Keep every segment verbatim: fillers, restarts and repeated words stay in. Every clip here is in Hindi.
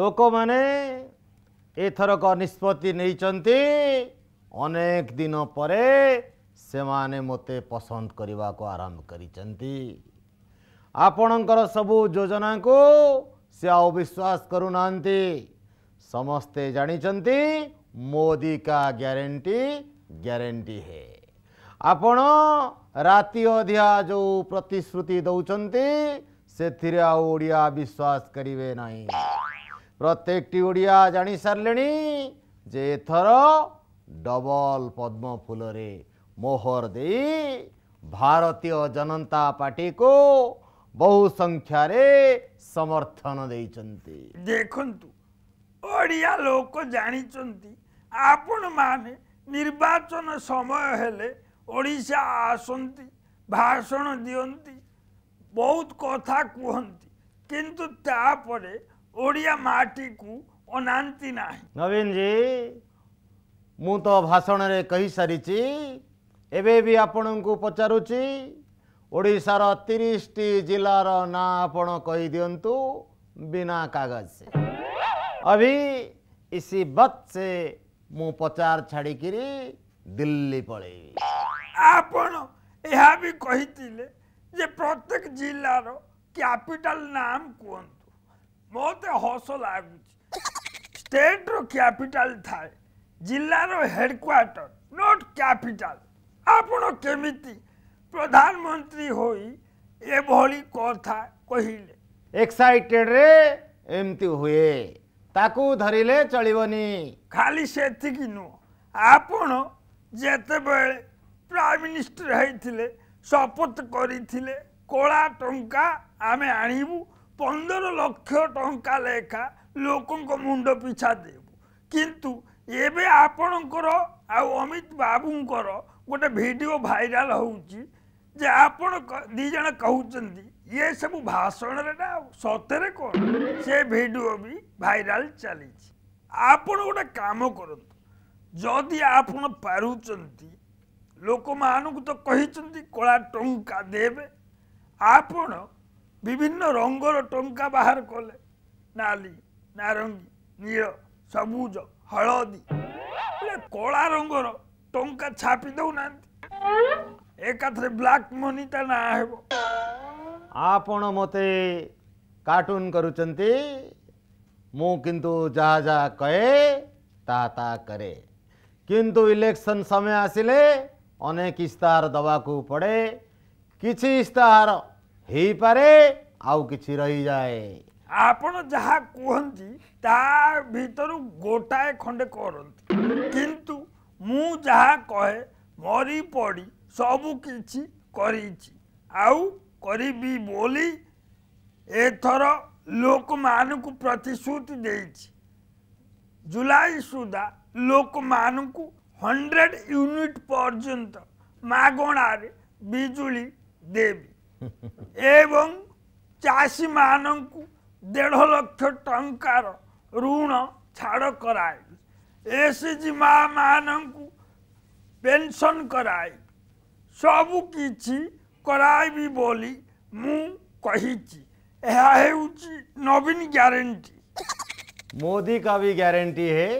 लोक माने एथरक निष्पत्ति अनेक दिन परे से माने मोते पसंद करने को आरंभ करिसंती। आपणकर सबु योजना को से अविश्वास करुनांती। समस्ते जानिचंती मोदी का ग्यारंटी ग्यारंटी है। आपण राति अधिया जो प्रतिश्रुति दौरान से ओडिया विश्वास करिवे नहीं। प्रत्येकटी ओडिया जानि सारलेनी जे एथर डबल पद्म फूलरे मोहर दे भारतीय जनता पार्टी को बहु संख्या रे समर्थन देइचंती। देखंतु ओडिया लोक जानिचंती आपण माने निर्वाचन समय हेले ओडिशा आसंती भाषण दियंती बहुत कथा कहती किंतु तापरे ओडिया माटी को अनांती नाही। नवीन जी मु तो भाषण रे कही सारिची एबे भी आपण को पचारुची ओडिशार तीस टी जिलार ना आपण कही दियंतु बिना कागज से। अभी इसी बात से मु पचार छाड़ी किरी दिल्ली पड़ेगी। आपण यह भी कही जे प्रत्येक जिलार कैपिटल नाम कहतु मत हस लगुच। स्टेट रो कैपिटल थाए जिलार हेडक्वार्टर नॉट कैपिटल। आपण केमिति प्रधानमंत्री होई ए भली कथा कहिले एक्साइटेड रे एमती हुए ताकू धरिले चलिबनी। खाली सेति कि नु आपण जेते बेले प्राइम मिनिस्टर हैथिले शपथ करिथिले कोला टंका आमे आनिबु पंदर लक्ष टंका लेखा लोकंक मुंड पिछा देबु किंतु एबे आपणकर आ अमित बाबूंकर गोटे वीडियो वायरल होउची जे आपण दी जण कहउचंदी ये सब भाषण रे ना सतरे कोन से वीडियो भी वायरल चली छी। आपण गोटे काम करंतु जदि आपण पारुचंती लोक मानू तो कहिचंती कोला टंका देबे आपण विभिन्न रंगर टंका बाहर कले नाली नारंगी नील सबुज हलदी कोला रंगर टंका छापी दौना एक ब्लैक मनी ता ना हेबो। आपण मते कार्टून करूचंती मु किंतु जा जा कहे ताता करे किंतु इलेक्शन समय आसिले अनेक इस्ताहार दवाकू पड़े किसी इस्ताहार ही पारे आउ किसी रही जाए। आपण जहा कहती ता भीतर गोटाए खंडे करती किंतु मु जहा कहे मरी पड़ी सबू किसी करीची आउ करीबी बोली एथर लोक मानकू प्रतिश्रुति देइची जुलाई सुधा लोक मानकू हंड्रेड यूनिट पर्यंत मागणार बिजुली देवी एवं चाषी मानकू डेढ़ लक्ष टंकार ऋण छाड़ कराइबी एसएचजी मा मानकू पेंशन कराइबी सबू किछि कराइबी बोली मु कहिछि। यह हेउछि नवीन ग्यारंटी। मोदी का भी ग्यारंटी है।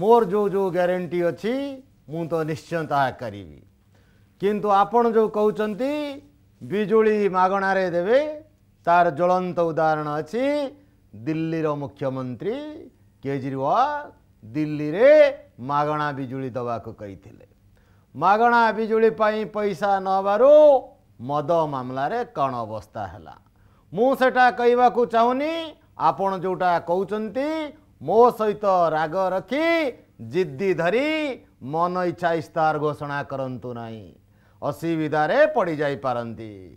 मोर जो जो ग्यारंटी अच्छी मुँ तो निश्चिंत करी किंतु आपण जो कहते बिजुली मागणारे देवे तार ज्वलंत उदाहरण अच्छी दिल्ली रो मुख्यमंत्री केजरीवाल दिल्ली रे मागणा बिजुली दवा को कही थिले। मागणा बिजुली पाई पैसा नबारो मद मामला रे कण अवस्था हैला मु सेटा कहवा को चाहूनी। आपण जोटा कहते मो सहित राग रखी जिद्दी धरी मन इच्छा इस्तार घोषणा करंतु नहीं असुविधारे पड़ जाई पारंती।